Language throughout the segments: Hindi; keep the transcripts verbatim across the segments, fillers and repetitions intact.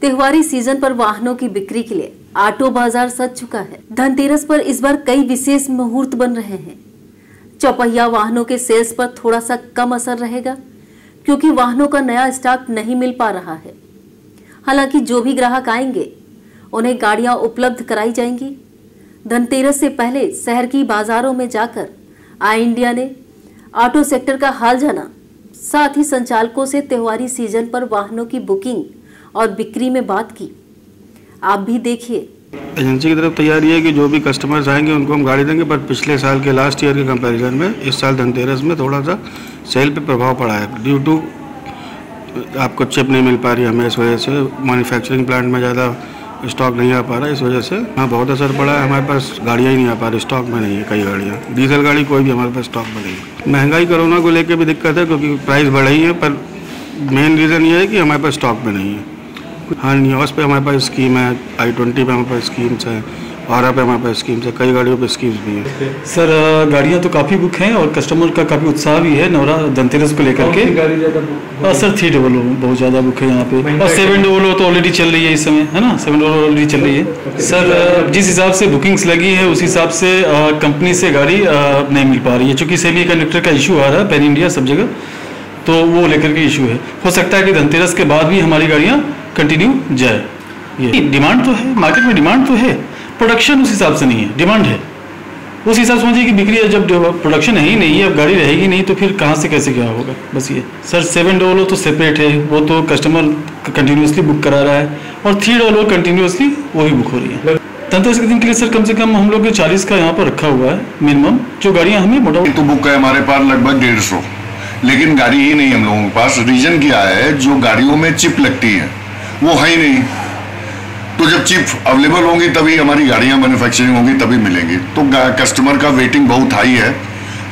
त्योहारी सीजन पर वाहनों की बिक्री के लिए ऑटो बाजार सज चुका है। धनतेरस पर इस बार कई विशेष मुहूर्त बन रहे हैं। चौपहिया वाहनों के सेल्स पर थोड़ा सा कम असर रहेगा क्योंकि वाहनों का नया स्टॉक नहीं मिल पा रहा है। हालांकि जो भी ग्राहक आएंगे उन्हें गाड़ियां उपलब्ध कराई जाएंगी। धनतेरस से पहले शहर की बाजारों में जाकर आई इंडिया ने ऑटो सेक्टर का हाल जाना, साथ ही संचालकों से त्योहारी सीजन पर वाहनों की बुकिंग और बिक्री में बात की। आप भी देखिए। एजेंसी की तरफ तैयारी है कि जो भी कस्टमर्स आएंगे उनको हम गाड़ी देंगे, पर पिछले साल के लास्ट ईयर के कंपैरिजन में इस साल धनतेरस में थोड़ा सा सेल पे प्रभाव पड़ा है। ड्यू टू आपको चिप नहीं मिल पा रही हमें, इस वजह से मैन्युफैक्चरिंग प्लांट में ज़्यादा स्टॉक नहीं आ पा रहा है। इस वजह से हाँ बहुत असर पड़ा है। हमारे पास गाड़ियाँ ही नहीं आ पा रही, स्टॉक में नहीं है। कई गाड़ियाँ डीजल गाड़ी कोई भी हमारे पास स्टॉक में नहीं है। महंगाई कोरोना को लेकर भी दिक्कत है क्योंकि प्राइस बढ़ी है, पर मेन रीज़न ये है कि हमारे पास स्टॉक में नहीं है। हाँ न्यूज़ पे हमारे पास स्कीम है, आई ट्वेंटी पे हमारे पास स्कीम्स हैं, आरा पे हमारे पास स्कीम्स है, कई गाड़ियों पे स्कीम्स भी हैं। सर गाड़ियाँ तो काफ़ी बुक हैं और कस्टमर का काफ़ी उत्साह भी है नवरा धनतेरस को लेकर के। गाड़ी सर थ्री डबल ओ बहुत ज़्यादा बुक है यहाँ पे, और सेवन डबल ओ तो ऑलरेडी चल रही है इस समय, है ना। सेवन डबल ओ ऑलरेडी चल रही है। सर जिस हिसाब से बुकिंग्स लगी है उस हिसाब से कंपनी से गाड़ी नहीं मिल पा रही है, चूँकि सेमी कंडक्टर का इशू आ रहा है पैन इंडिया सब जगह, तो वो लेकर के इशू है। हो सकता है कि धनतेरस के बाद भी हमारी गाड़ियाँ कंटिन्यू जाए। ये डिमांड तो है, मार्केट में डिमांड तो है, प्रोडक्शन उस हिसाब से नहीं है। डिमांड है उस हिसाब से समझिए कि बिक्री है, जब प्रोडक्शन है ही नहीं है, अब गाड़ी रहेगी नहीं तो फिर कहाँ से कैसे क्या होगा, बस ये। सर सेवन डॉलर तो सेपरेट है, वो तो कस्टमर कंटिन्यूसली बुक करा रहा है, और थ्री डॉलर कंटिन्यूसली वो भी बुक हो रही है। धनतेरस के दिन के लिए सर कम से कम हम लोग चालीस का यहाँ पर रखा हुआ है मिनिमम, जो गाड़ियाँ हमें मोटा तो बुक है हमारे पास लगभग डेढ़ सौ, लेकिन गाड़ी ही नहीं हम लोगों के पास। रीजन क्या है, जो गाड़ियों में चिप लगती है वो है ही नहीं, तो जब चिप अवेलेबल होंगी तभी हमारी गाड़ियाँ मैन्युफैक्चरिंग होंगी, तभी मिलेंगी। तो कस्टमर का वेटिंग बहुत हाई है।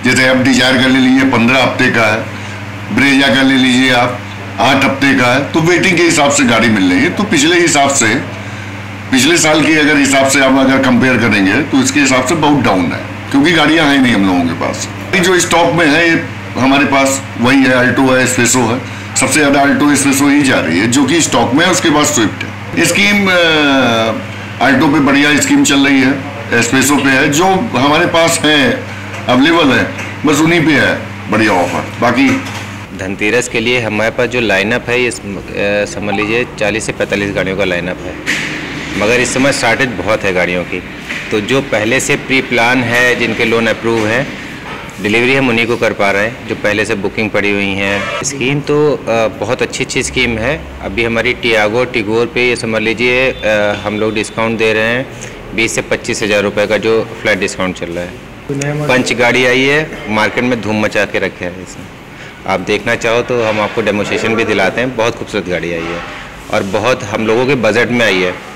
जैसे आप डिजायर का ले लीजिए पंद्रह हफ्ते का है, ब्रेजा का ले लीजिए आप आठ हफ्ते का है, तो वेटिंग के हिसाब से गाड़ी मिल रही है। तो पिछले हिसाब से पिछले साल के अगर हिसाब से आप अगर कंपेयर करेंगे तो इसके हिसाब से बहुत डाउन है क्योंकि गाड़ियाँ हैं नहीं हम लोगों के पास। जो स्टॉक में है हमारे पास वही है, अल्टो है, स्पेसो है, सबसे ज़्यादा अल्टो स्पेसो ही जा रही है जो कि स्टॉक में है। उसके बाद स्विफ्ट है। स्कीम अल्टो पे बढ़िया स्कीम चल रही है, स्पेसो पे है, जो हमारे पास है अवेलेबल है, बस उन्हीं पे है बढ़िया ऑफर। बाकी धनतेरस के लिए हमारे पास जो लाइनअप है ये समझ लीजिए चालीस से पैंतालीस गाड़ियों का लाइनअप है, मगर इस समय शॉर्टेज बहुत है गाड़ियों की। तो जो पहले से प्री प्लान है, जिनके लोन अप्रूव हैं, डिलीवरी हम उन्हीं को कर पा रहे हैं जो पहले से बुकिंग पड़ी हुई हैं। स्कीम तो बहुत अच्छी अच्छी स्कीम है। अभी हमारी टियागो टिगोर पे ये समझ लीजिए हम लोग डिस्काउंट दे रहे हैं बीस से पच्चीस हज़ार रुपये का जो फ्लैट डिस्काउंट चल रहा है। पंच गाड़ी आई है, मार्केट में धूम मचा के रखे है इसमें। आप देखना चाहो तो हम आपको डेमोस्ट्रेशन भी दिलाते हैं। बहुत खूबसूरत गाड़ी आई है और बहुत हम लोगों के बजट में आई है।